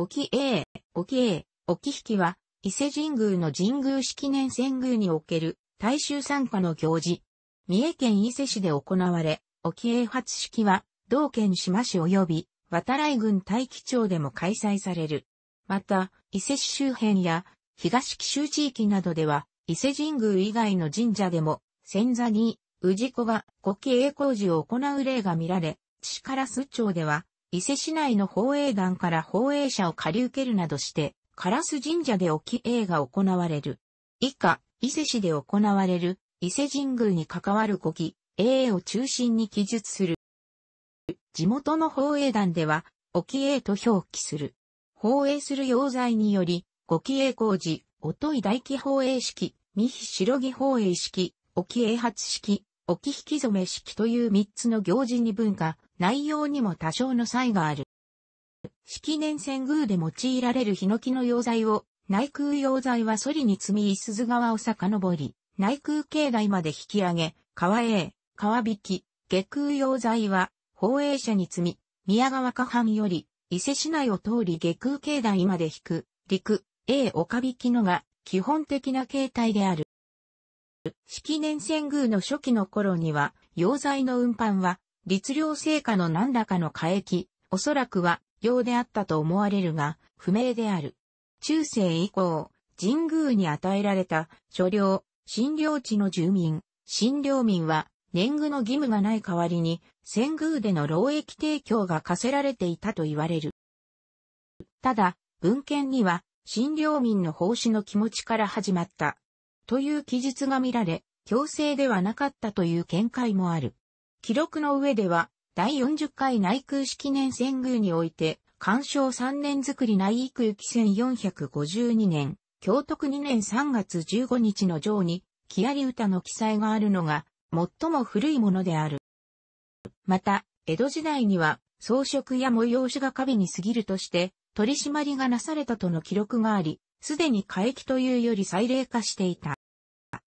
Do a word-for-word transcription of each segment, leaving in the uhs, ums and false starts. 沖永、沖永、沖引は、伊勢神宮の神宮式年遷宮における大衆参加の行事。三重県伊勢市で行われ、沖永初式は、同県志摩市及び、渡来郡大樹町でも開催される。また、伊勢市周辺や、東紀州地域などでは、伊勢神宮以外の神社でも、遷座に、氏子が沖永工事を行う例が見られ、千唐洲町では、伊勢市内の法営団から法営者を借り受けるなどして、唐洲神社で沖永が行われる。以下、伊勢市で行われる、伊勢神宮に関わる沖永を中心に記述する。地元の法営団では、沖永と表記する。法営する要罪により、沖永工事、音井大樹法営式、三比白木法営式、沖永初式、沖引染式という三つの行事に分化、内容にも多少の差異がある。式年遷宮で用いられるヒノキの用材を、内宮用材はそりに積み五十鈴川を遡り、内宮境内まで引き上げ、川永、川引、下宮用材は、法営者に積み、宮川河畔より、伊勢市内を通り下宮境内まで引く、陸、永岡引のが、基本的な形態である。式年遷宮の初期の頃には、用材の運搬は、律令制下の何らかの下役、おそらくは、用であったと思われるが、不明である。中世以降、神宮に与えられた、所領、診療地の住民、診療民は、年貢の義務がない代わりに、遷宮での労役提供が課せられていたと言われる。ただ、文献には、診療民の奉仕の気持ちから始まった。という記述が見られ、強制ではなかったという見解もある。記録の上では、だいよんじゅっかい内宮式年遷宮において、かんしょうさんねんづくり内宮紀せんよんひゃくごじゅうにねん、享徳にねんさんがつじゅうごにちの帖に、木遣歌の記載があるのが、最も古いものである。また、江戸時代には、装飾や催しが華美に過ぎるとして、取り締まりがなされたとの記録があり、すでに下役というより祭礼化していた。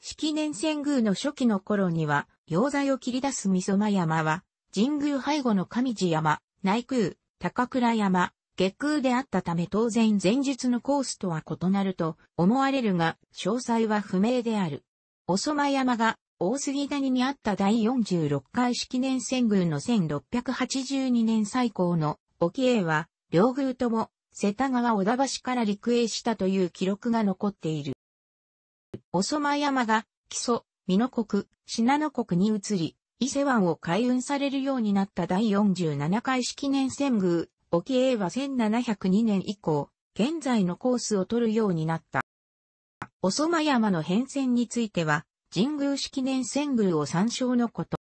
式年遷宮の初期の頃には、用材を切り出す御杣山は、神宮背後の上地山、内宮、高倉山、下宮であったため当然前述のコースとは異なると思われるが、詳細は不明である。お杣山が大杉谷にあっただいよんじゅうろっかい式年遷宮のせんろっぴゃくはちじゅうにねん最高の沖永は、両宮とも世田川小田橋から陸営したという記録が残っている。お杣山が木曽、美濃国、信濃国に移り、伊勢湾を海運されるようになっただいよんじゅうななかい式年遷宮、沖永はせんななひゃくにねん以降、現在のコースを取るようになった。お杣山の変遷については、神宮式年遷宮を参照のこと。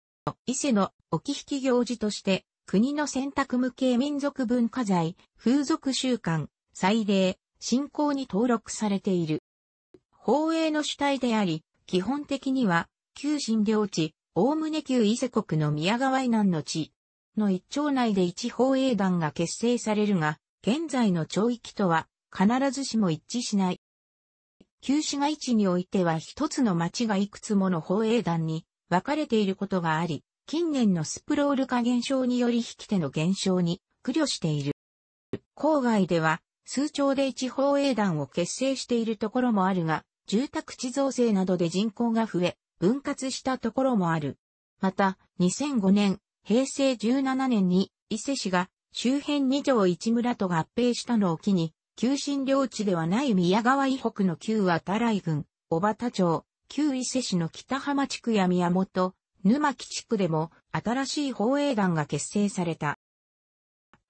伊勢の沖引行事として、国の選択無形民族文化財、風俗習慣、祭礼、信仰に登録されている。法営の主体であり、基本的には、旧診療地、おおむね旧伊勢国の宮川以南の地の一町内で一法営団が結成されるが、現在の町域とは必ずしも一致しない。旧市街地においては一つの町がいくつもの法営団に分かれていることがあり、近年のスプロール化現象により引き手の減少に苦慮している。郊外では、数町で一法営団を結成しているところもあるが、住宅地造成などで人口が増え、分割したところもある。また、にせんごねん、平成じゅうななねんに、伊勢市が周辺にじょういちむらと合併したのを機に、旧診療地ではない宮川以北の旧渡来郡、小畑町、旧伊勢市の北浜地区や宮本、沼木地区でも、新しい法営団が結成された。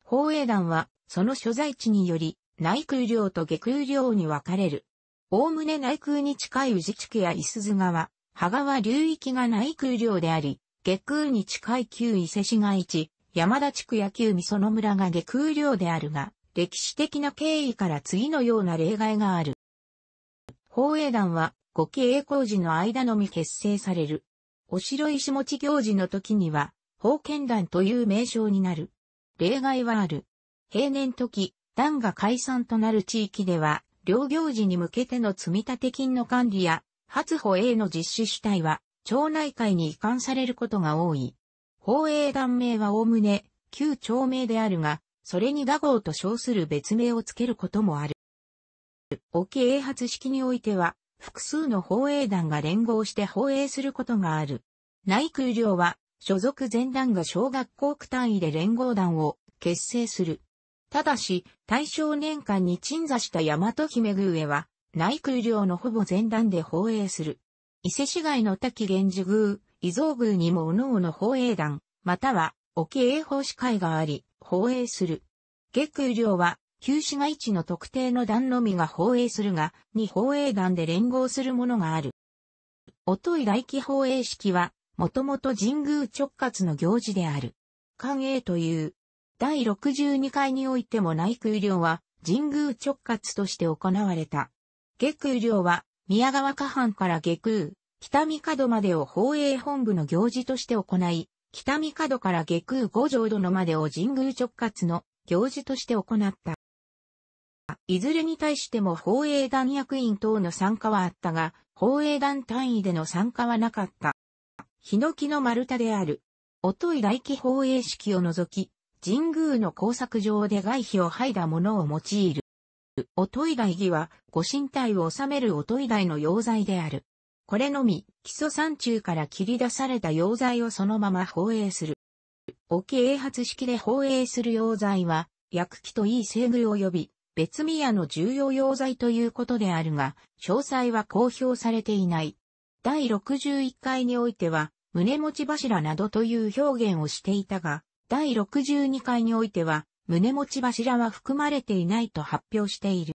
法営団は、その所在地により、内宮領と下宮領に分かれる。おおむね内宮に近い宇治地区や五十鈴川、羽川流域が内宮領であり、下宮に近い旧伊勢市街地、山田地区や旧美園村が下宮領であるが、歴史的な経緯から次のような例外がある。法営団は、沖永工事の間のみ結成される。お城石持ち行事の時には、法見団という名称になる。例外はある。平年時、団が解散となる地域では、両行事に向けての積立金の管理や、初法営の実施主体は、町内会に移管されることが多い。法営団名はおおむね、旧町名であるが、それに打号と称する別名をつけることもある。沖永発式においては、複数の砲営団が連合して砲営することがある。内空領は、所属全団が小学校区単位で連合団を結成する。ただし、大正年間に鎮座した大和姫宮は、内空領のほぼ全団で砲営する。伊勢市街の滝源氏宮、伊蔵宮にも各々砲営団、または、沖永砲士会があり、砲営する。下空領は、旧市街地の特定の団のみが砲営するが、に砲営団で連合するものがある。おとい来期砲営式は、もともと神宮直轄の行事である。寛永という。第ろくじゅうに回においても内空領は、神宮直轄として行われた。下空領は、宮川河畔から下空、北御門までを砲営本部の行事として行い、北御門から下空五条殿までを神宮直轄の行事として行った。いずれに対しても砲営団役員等の参加はあったが、砲営団単位での参加はなかった。檜の丸太である。おとい来期砲営式を除き、神宮の工作上で外皮を剥いだものを用いる。おとい来儀は、ご神体を納めるおとい来の用材である。これのみ、基礎山中から切り出された用材をそのまま砲営する。沖永発式で砲営する用材は、薬器といい制具及び、別宮の重要用材ということであるが、詳細は公表されていない。第ろくじゅういち回においては、胸持ち柱などという表現をしていたが、第ろくじゅうに回においては、胸持ち柱は含まれていないと発表している。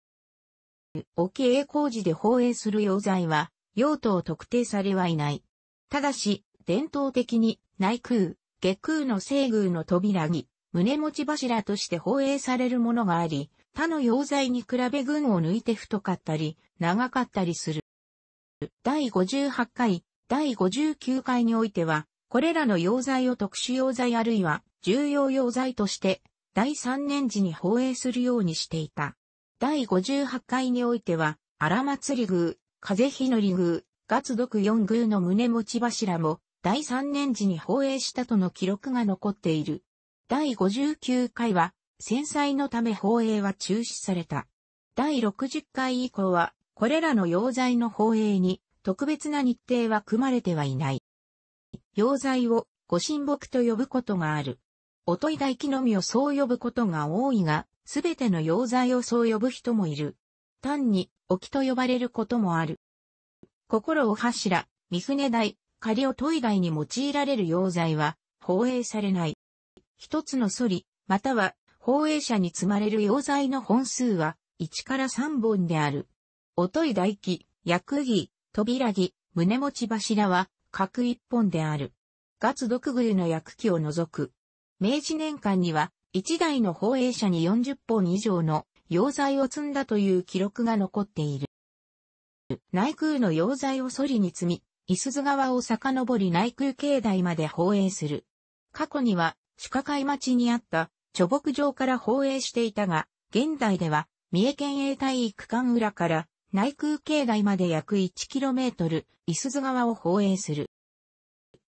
沖永工事で砲営する用材は、用途を特定されはいない。ただし、伝統的に内空、下空の制宮の扉に、胸持ち柱として砲営されるものがあり、他の用材に比べ群を抜いて太かったり、長かったりする。第ごじゅうはち回、第ごじゅうきゅう回においては、これらの用材を特殊用材あるいは重要用材として、第さん年時に砲営するようにしていた。第ごじゅうはち回においては、荒祭宮、風日のり宮、月読四宮の胸持ち柱も、第さん年時に砲営したとの記録が残っている。第ごじゅうきゅう回は、戦災のため砲営は中止された。第ろくじゅう回以降は、これらの用材の砲営に、特別な日程は組まれてはいない。用材を、御神木と呼ぶことがある。おとい来期のみをそう呼ぶことが多いが、すべての用材をそう呼ぶ人もいる。単に、沖と呼ばれることもある。心を柱、御船台、仮おとい台に用いられる用材は、砲営されない。一つのそり、または、砲営者に積まれる用材の本数は、いちからさん本である。おとい来期、薬木、扉木、胸持ち柱は、各いっ本である。月読宮の薬器を除く。明治年間には、いち代の砲営者によんじゅう本以上の用材を積んだという記録が残っている。内宮の用材をそりに積み、五十鈴川を遡り内宮境内まで砲営する。過去には、鹿海町にあった、貯木場から砲営していたが、現代では、三重県営体育館裏から内宮境内まで約 いちキロメートル、五十鈴川を砲営する。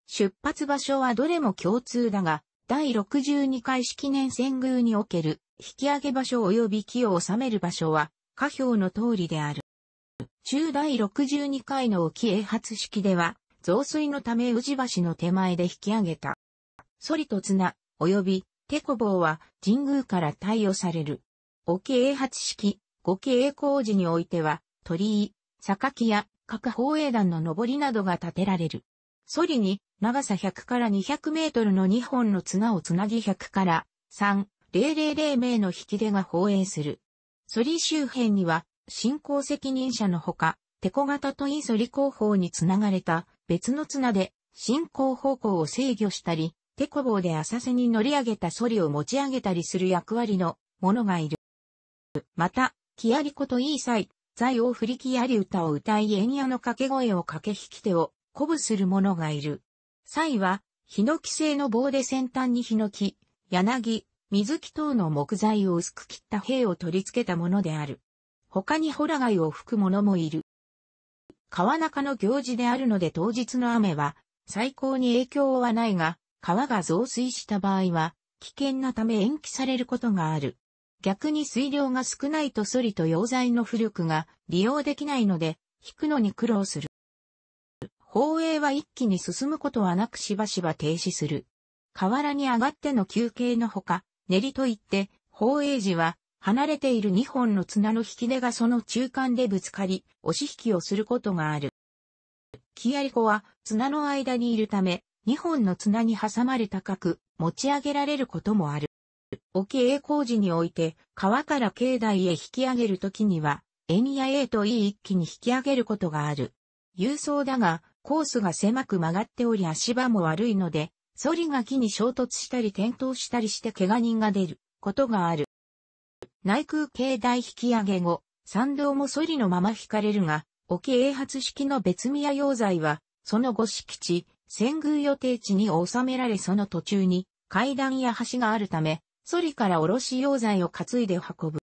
出発場所はどれも共通だが、第ろくじゅうに回式年遷宮における引き上げ場所及び木を収める場所は、下表の通りである。中第ろくじゅうに回の沖永発式では、増水のため宇治橋の手前で引き上げた。そりと綱、及び、テコ棒は神宮から貸与される。沖永発式、沖永工事においては、鳥居、榊や各砲営団の上りなどが建てられる。そりに長さひゃくからにひゃくメートルのに本の綱をつなぎひゃくからさんぜろぜろぜろ名の引き手が砲営する。そり周辺には、進行責任者のほか、テコ型といいそり後方につながれた別の綱で進行方向を制御したり、テコ棒で浅瀬に乗り上げたソリを持ち上げたりする役割のものがいる。また、木遣り子といい祭、財を振り木遣り歌を歌い縁屋の掛け声を掛け引き手を鼓舞するものがいる。祭は、檜製の棒で先端に檜、柳、水木等の木材を薄く切った兵を取り付けたものである。他にほら貝を吹く者もいる。川中の行事であるので当日の雨は、最高に影響はないが、川が増水した場合は、危険なため延期されることがある。逆に水量が少ないとソリと溶剤の浮力が利用できないので、引くのに苦労する。砲営は一気に進むことはなくしばしば停止する。河原に上がっての休憩のほか、練りといって、砲営時は離れているにほんの綱の引き出がその中間でぶつかり、押し引きをすることがある。木槍子は綱の間にいるため、にほんの綱に挟まれ高く持ち上げられることもある。沖永工事において、川から境内へ引き上げるときには、円や A と E 一気に引き上げることがある。勇壮だが、コースが狭く曲がっており足場も悪いので、ソリが木に衝突したり転倒したりして怪我人が出ることがある。内宮境内引き上げ後、参道もソリのまま引かれるが、沖永発式の別宮溶剤は、その後敷地、遷宮予定地に収められその途中に階段や橋があるため、ソリからおろし溶剤を担いで運ぶ。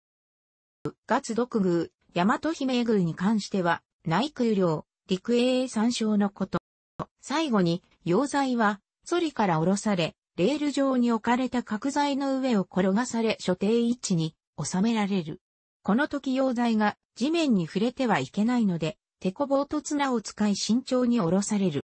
月独宮、大和姫宮に関しては、内宮領、陸営参照のこと。最後に、溶剤は、ソリからおろされ、レール上に置かれた角材の上を転がされ所定位置に収められる。この時溶剤が地面に触れてはいけないので、手こぼうと綱を使い慎重におろされる。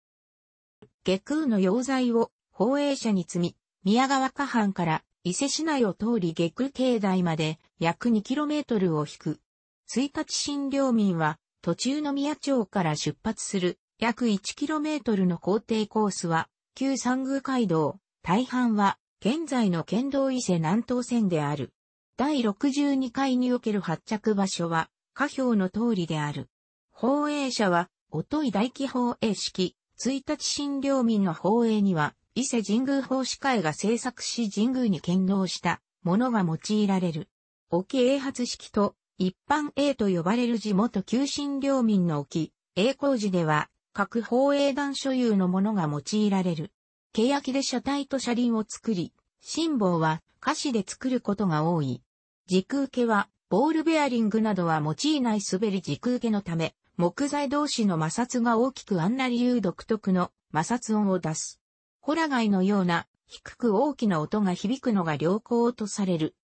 下宮の溶剤を砲営車に積み、宮川河畔から、伊勢市内を通り下宮境内まで約 にキロメートル を引く。いちにち新領民は途中の宮町から出発する約 いちキロメートル の行程コースは旧三宮街道、大半は現在の県道伊勢南東線である。だいろくじゅうにかいにおける発着場所は下表の通りである。砲営車はおとい大規砲営式、いちにち新領民の砲営には伊勢神宮法師会が制作し神宮に献納したものが用いられる。沖永発式と一般営と呼ばれる地元旧新領民の沖永工事では各砲営団所有のものが用いられる。欅で車体と車輪を作り、心棒は菓子で作ることが多い。時空家はボールベアリングなどは用いない滑り時空家のため、木材同士の摩擦が大きくあんな理由独特の摩擦音を出す。ホラ貝のような低く大きな音が響くのが良好とされる。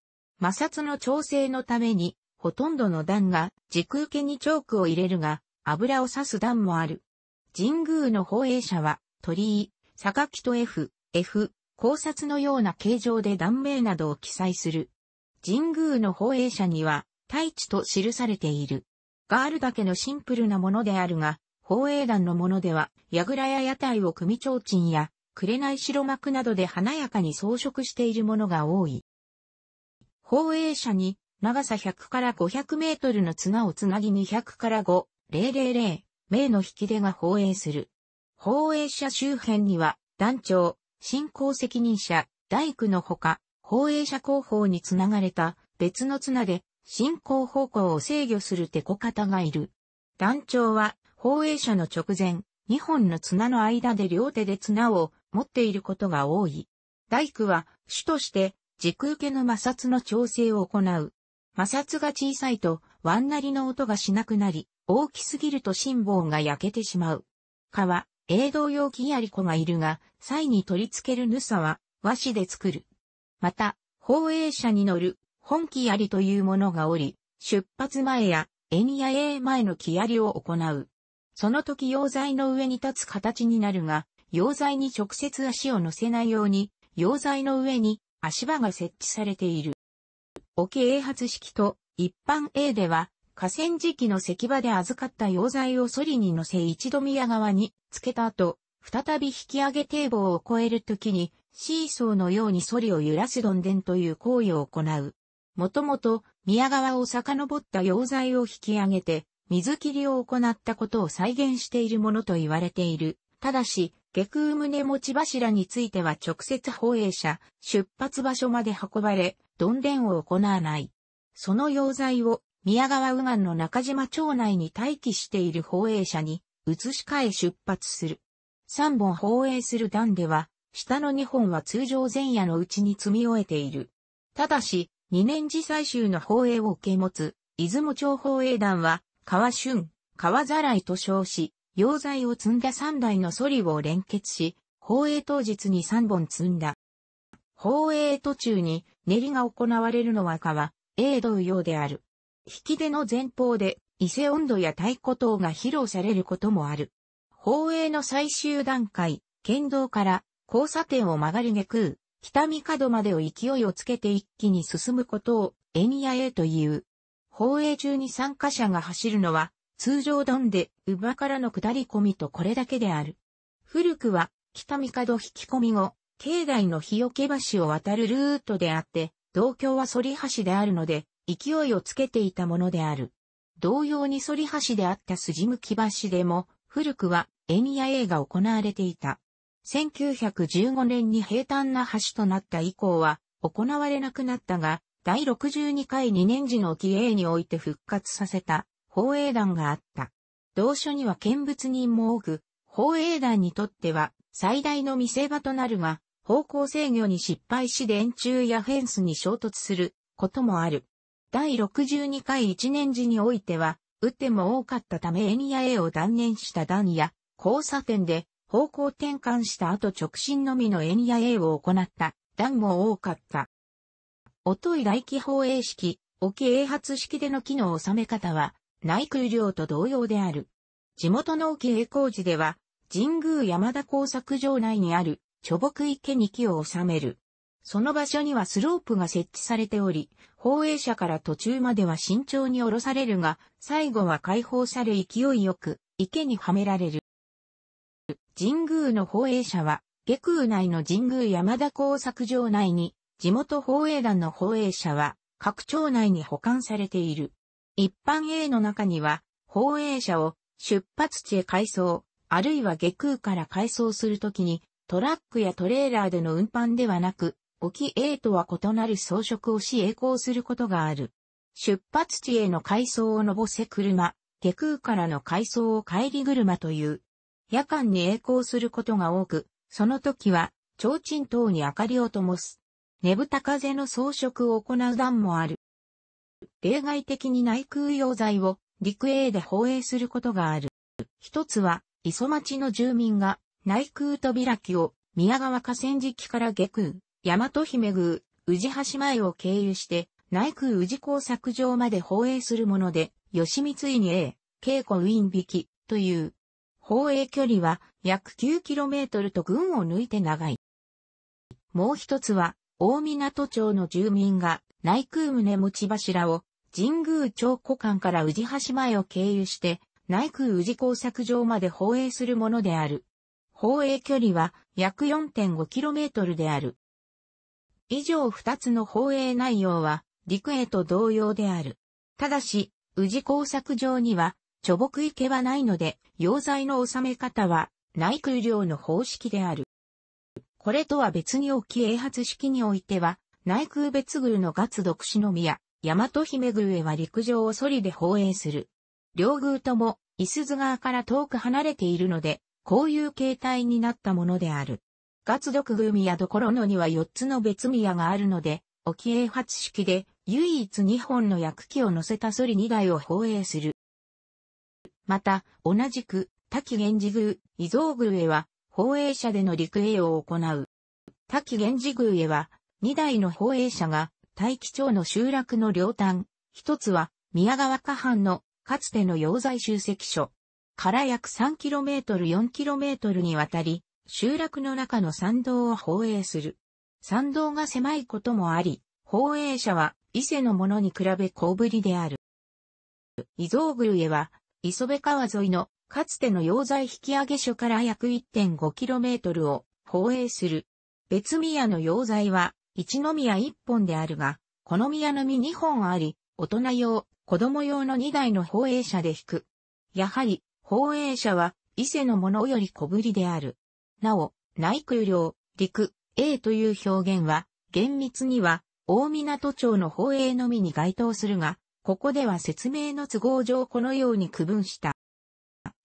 摩擦の調整のために、ほとんどの段が時空家にチョークを入れるが、油を刺す段もある。神宮の砲営車は、鳥居、榊と F、F、考察のような形状で段名などを記載する。神宮の砲営車には、大地と記されている。があるだけのシンプルなものであるが、砲営団のものでは、櫓や屋台を組提灯や、紅白幕などで華やかに装飾しているものが多い。砲営車に長さひゃくからごひゃくメートルの綱をつなぎにひゃくからごせん名の引き出が砲営する。砲営車周辺には団長、進行責任者、大工のほか、砲営車後方につながれた別の綱で進行方向を制御する手こ方がいる。団長は砲営車の直前、にほんの綱の間で両手で綱を持っていることが多い。大工は主として時空家の摩擦の調整を行う。摩擦が小さいとワンなりの音がしなくなり、大きすぎると心棒が焼けてしまう。かは、営同用木槍子がいるが、際に取り付けるぬさは和紙で作る。また、砲営車に乗る本木槍というものがおり、出発前や縁や営前の木槍を行う。その時溶剤の上に立つ形になるが、溶剤に直接足を乗せないように、溶剤の上に足場が設置されている。沖永発式と一般営では、河川敷の石場で預かった溶剤をソリに乗せ一度宮川につけた後、再び引き上げ堤防を越える時に、シーソーのようにソリを揺らすどんでんという行為を行う。もともと宮川を遡った溶剤を引き上げて、水切りを行ったことを再現しているものと言われている。ただし、下宮棟持ち柱については直接砲営車、出発場所まで運ばれ、どんでんを行わない。その溶剤を宮川右岸の中島町内に待機している砲営車に移し替え出発する。さんぼん砲営する段では、下のにほんは通常前夜のうちに積み終えている。ただし、にねん次最終の砲営を受け持つ、出雲町砲営団は、川春、川ざらいと称し、溶剤を積んださんだいのソリを連結し、砲営当日にさんぼん積んだ。放映途中に練りが行われるのは川、泳動用である。引き出の前方で伊勢音頭や太鼓等が披露されることもある。放映の最終段階、県道から交差点を曲がり下空、北見角までを勢いをつけて一気に進むことを遠野泳という。放映中に参加者が走るのは通常段で乳母からの下り込みとこれだけである。古くは北見角引き込み後、境内の日よけ橋を渡るルートであって、同郷は反橋であるので、勢いをつけていたものである。同様に反橋であった筋向き橋でも、古くは遠野泳が行われていた。せんきゅうひゃくじゅうごねんに平坦な橋となった以降は、行われなくなったが、だいろくじゅうにかいにねん時の沖永において復活させた、放映団があった。同所には見物人も多く、放映団にとっては、最大の見せ場となるが、方向制御に失敗し電柱やフェンスに衝突することもある。だいろくじゅうにかいいちねん時においては、雨天も多かったため遠野泳を断念した段や、交差点で方向転換した後直進のみの遠野泳を行った段も多かった。おとい大規放映式、沖永発式での機能収め方は、内空漁と同様である。地元の沖永工事では、神宮山田工作場内にある、貯木池に木を納める。その場所にはスロープが設置されており、放映者から途中までは慎重に下ろされるが、最後は解放され勢いよく、池にはめられる。神宮の放映者は、下空内の神宮山田工作場内に、地元放映団の放映者は、各町内に保管されている。一般泳の中には、放映者を出発地へ回送、あるいは下空から回送するときに、トラックやトレーラーでの運搬ではなく、沖永とは異なる装飾をし曳航することがある。出発地への回送をのぼせ車、下空からの回送を帰り車という。夜間に曳航することが多く、その時は、提灯等に明かりを灯す。ねぶた風の装飾を行う段もある。例外的に内空用材を陸営で放映することがある。一つは、磯町の住民が、内空と開きを宮川河川敷から下空、大和姫宮、宇治橋前を経由して内空宇治工作場まで放映するもので、吉光院へ、稽古ウィン引きという。放映距離は約 きゅうキロメートル と群を抜いて長い。もう一つは大湊町の住民が内空棟持柱を神宮町古館から宇治橋前を経由して内空宇治工作場まで放映するものである。放映距離は約 よんてんごキロメートル である。以上二つの放映内容は陸営と同様である。ただし、宇治工作場には貯木池はないので、溶剤の収め方は内空漁の方式である。これとは別に沖永発式においては、内空別宮の月独子の宮、大和姫宮へは陸上をソリで放映する。両宮とも、五十鈴川から遠く離れているので、こういう形態になったものである。月独宮宮所野にはよっつの別宮があるので、沖永発式で唯一にほんの薬機を乗せたソリにだいを放映する。また、同じく、滝源氏宮、伊蔵宮へは、放映者での陸営を行う。滝源氏宮へは、にだいの放映者が、大紀町の集落の両端、一つは、宮川河畔の、かつての溶剤集積所。から約 さんキロメートルよんキロメートル にわたり、集落の中の参道を放映する。参道が狭いこともあり、放映者は伊勢のものに比べ小ぶりである。伊蔵宮へは、磯部川沿いのかつての溶剤引き上げ所から約 いってんごキロメートル を放映する。別宮の溶剤は、一宮一本であるが、この宮のみにほんあり、大人用、子供用のにだいの放映車で引く。やはり、放映者は、伊勢のものより小ぶりである。なお、内空漁、陸、泳という表現は、厳密には、大湊町の放映のみに該当するが、ここでは説明の都合上このように区分した。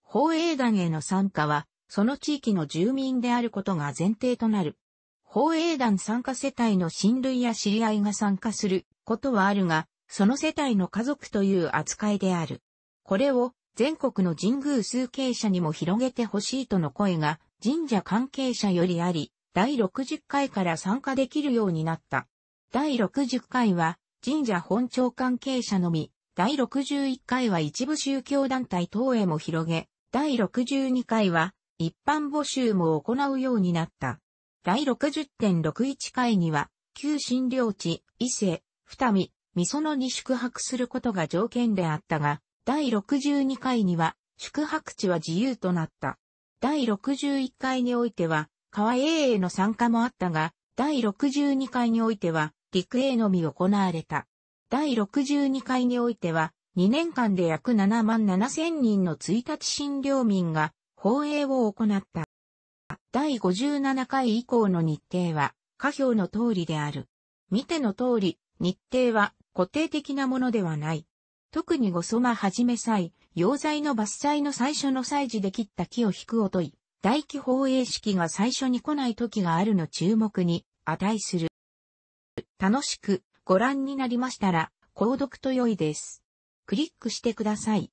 放映団への参加は、その地域の住民であることが前提となる。放映団参加世帯の親類や知り合いが参加することはあるが、その世帯の家族という扱いである。これを、全国の神宮崇敬者にも広げてほしいとの声が神社関係者よりあり、だいろくじゅっかいから参加できるようになった。だいろくじゅっかいは神社本庁関係者のみ、だいろくじゅういっかいは一部宗教団体等へも広げ、だいろくじゅうにかいは一般募集も行うようになった。だいろくじゅってんろくじゅういちかいには、旧診療地、伊勢、二見、御園に宿泊することが条件であったが、だいろくじゅうにかいには、宿泊地は自由となった。だいろくじゅういっかいにおいては、川営への参加もあったが、だいろくじゅうにかいにおいては、陸営のみ行われた。だいろくじゅうにかいにおいては、にねんかんで約ななまんななせんにんのいちにち診療民が、法営を行った。だいごじゅうななかい以降の日程は、下表の通りである。見ての通り、日程は固定的なものではない。特に御杣始め祭、要罪の伐採の最初の祭事で切った木を引くおとい、大規法営式が最初に来ない時があるの注目に値する。楽しくご覧になりましたら、購読と良いです。クリックしてください。